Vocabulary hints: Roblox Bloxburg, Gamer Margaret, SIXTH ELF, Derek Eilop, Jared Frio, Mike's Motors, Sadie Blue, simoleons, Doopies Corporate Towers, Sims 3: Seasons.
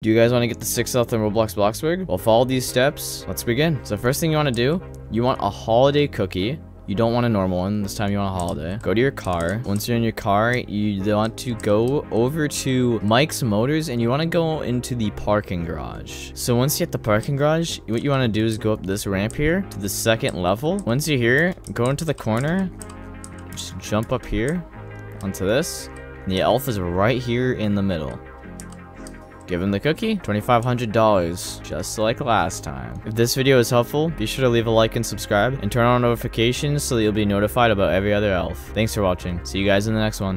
Do you guys want to get the 6th in Roblox Bloxburg? Well, follow these steps. Let's begin. So first thing you want to do, you want a holiday cookie. You don't want a normal one. This time you want a holiday. Go to your car. Once you're in your car, you want to go over to Mike's Motors and you want to go into the parking garage. So once you hit the parking garage, what you want to do is go up this ramp here to the 2nd level. Once you're here, go into the corner. Just jump up here onto this. And the elf is right here in the middle. Give him the cookie, $2,500, just like last time. If this video is helpful, be sure to leave a like and subscribe, and turn on notifications so that you'll be notified about every other elf. Thanks for watching. See you guys in the next one.